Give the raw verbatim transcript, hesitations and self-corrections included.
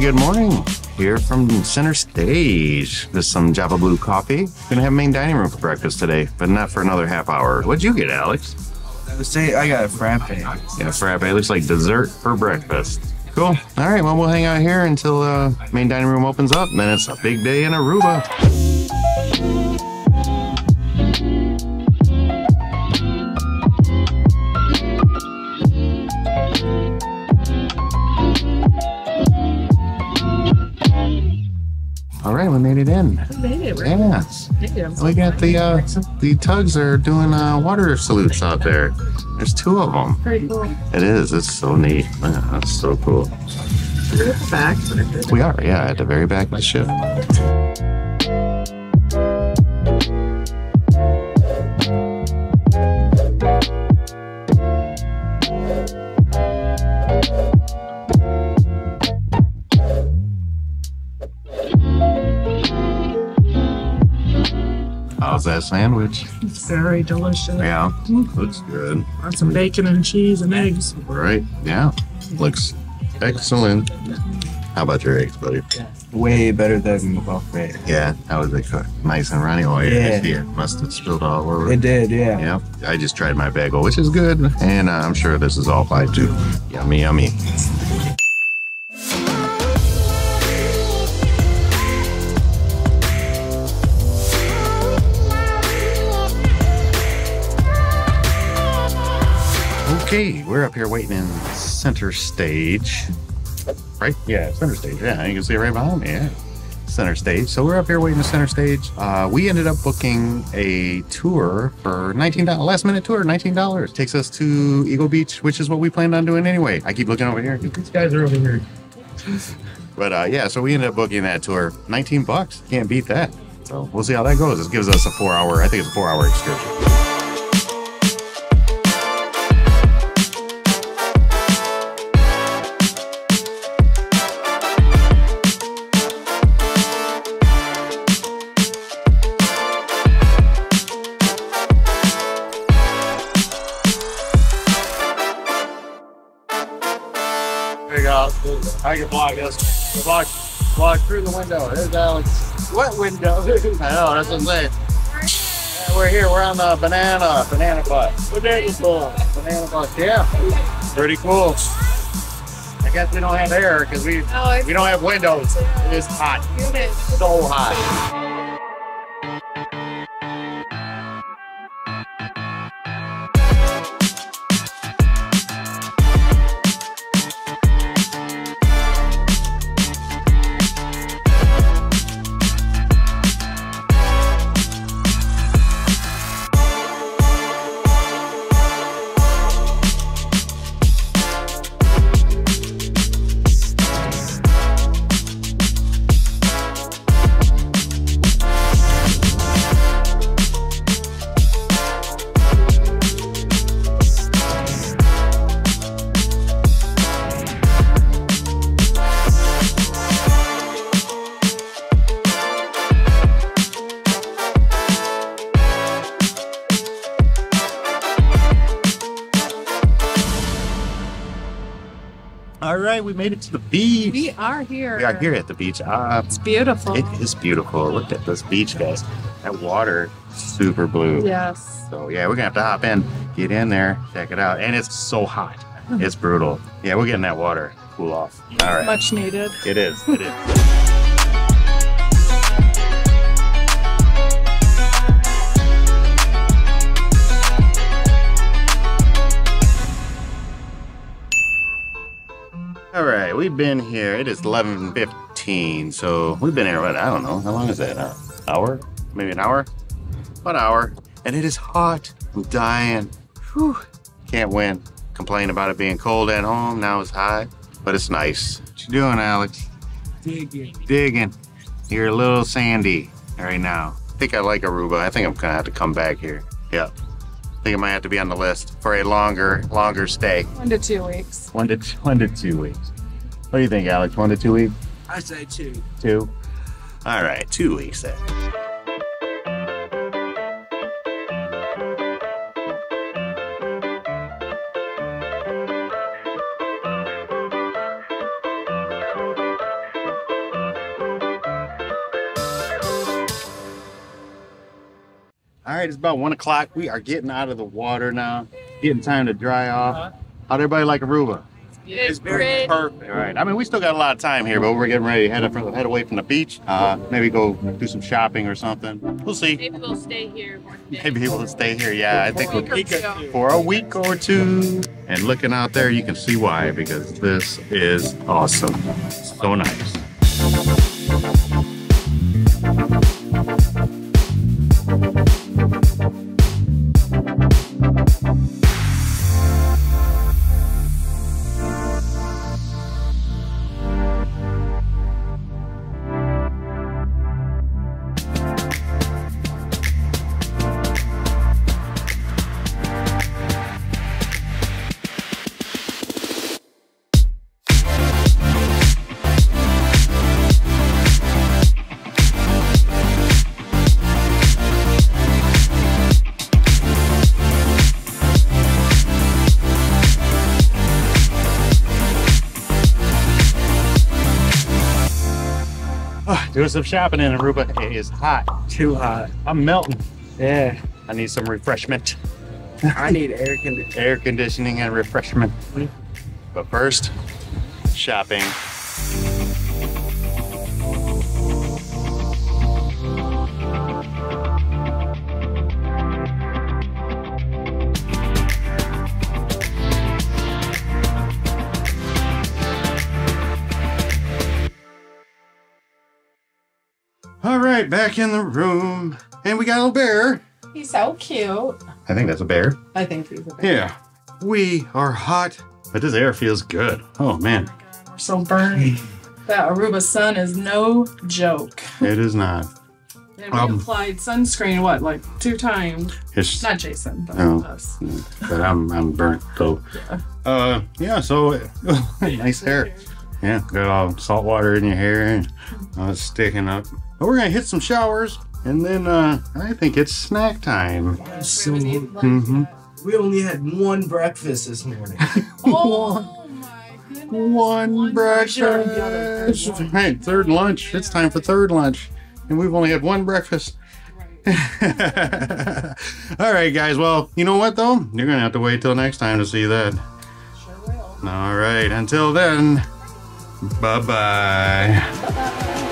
Good morning. Here from Center Stage. There's some Java Blue coffee. Gonna have main dining room for breakfast today, but not for another half hour. What'd you get, Alex? I got a frappe. Yeah, frappe. It looks like dessert for breakfast. Cool. All right, well, we'll hang out here until uh, main dining room opens up, and then it's a big day in Aruba. All right, we made it in. We made it, right? Yeah. It we got the, uh, the tugs are doing uh, water salutes out there. There's two of them. Pretty cool. It is. It's so neat. Yeah, that's so cool. We're at the back. We are, yeah, at the very back of the ship. How's that sandwich? It's very delicious. Yeah, mm-hmm. Looks good. Lots of bacon and cheese and eggs. Right, yeah. Looks excellent. How about your eggs, buddy? Way better than the buffet. Yeah, how was it cooked? Nice and runny. Oh, yeah. Yeah. It must have spilled all over. It did, yeah. Yeah, I just tried my bagel, which is good. And uh, I'm sure this is all fine, too. Yummy, yummy. Okay, we're up here waiting in Center Stage, right? Yeah, Center Stage. Yeah, you can see it right behind me. Yeah, Center Stage. So we're up here waiting in Center Stage. Uh, we ended up booking a tour for nineteen dollars, last minute tour, nineteen dollars. Takes us to Eagle Beach, which is what we planned on doing anyway. I keep looking over here. These guys are over here. But uh, yeah, so we ended up booking that tour. nineteen bucks. Can't beat that. So we'll see how that goes. This gives us a four hour, I think it's a four hour excursion. I can block this. Block, block through the window. There's Alex. What window? I know, that's what I'm saying. Yeah, we're here. We're on the banana, banana bus. Banana bus. Banana bus. Yeah. Pretty cool. I guess we don't have air because we no, we don't have windows. It is hot. Humid. So hot. All right, we made it to the beach. We are here. We are here at the beach. Uh, it's beautiful. It is beautiful. Look at this beach, guys. That water, super blue. Yes. So yeah, we're gonna have to hop in, get in there, check it out. And it's so hot. It's brutal. Yeah, we're getting that water. Cool off. All right. Much needed. It is. It is. All right, we've been here. It is eleven fifteen eighteen, so we've been here, what, I don't know, how long is that? An hour? Maybe an hour? About an hour. And it is hot. I'm dying. Whew. Can't win. Complain about it being cold at home, now it's hot, but it's nice. What you doing, Alex? Digging. Digging. You're a little sandy right now. I think I like Aruba. I think I'm gonna have to come back here. Yeah. I think it might have to be on the list for a longer, longer stay. One to two weeks. One to two, one to two weeks. What do you think, Alex? One to two weeks? I say two. Two? All right, two weeks then. All right, it's about one o'clock. We are getting out of the water now. Getting time to dry off. Uh-huh. How'd everybody like Aruba? It's, it's perfect. perfect. All right. I mean, we still got a lot of time here, but we're getting ready to head up, head away from the beach. Uh, maybe go do some shopping or something. We'll see. Maybe we'll stay here. Maybe we'll stay here. Yeah, I think we'll, for a week or two. And looking out there, you can see why, because this is awesome. So nice. Doing some shopping in Aruba. It is hot. Too hot. I'm melting. Yeah. I need some refreshment. I need air conditioning. Air conditioning and refreshment. But first, shopping. All right, back in the room, and we got a bear. He's so cute. I think that's a bear. I think he's a bear. Yeah. We are hot, but this air feels good. Oh, man. Oh my God, we're so burning. That Aruba sun is no joke. It is not. And we um, applied sunscreen, what, like two times? It's, not Jason, but no, us. But I'm, I'm burnt, so. Yeah. Uh, yeah, so nice hair. Yeah, got all salt water in your hair and uh, sticking up. But we're gonna hit some showers and then uh, I think it's snack time. Absolutely. Mm-hmm. We only had one breakfast this morning. Oh my goodness. One, one breakfast. All right, third lunch. Yeah. It's time for third lunch. And we've only had one breakfast. Right. All right, guys. Well, you know what though? You're gonna have to wait till next time to see that. Sure will. All right, until then. Bye-bye.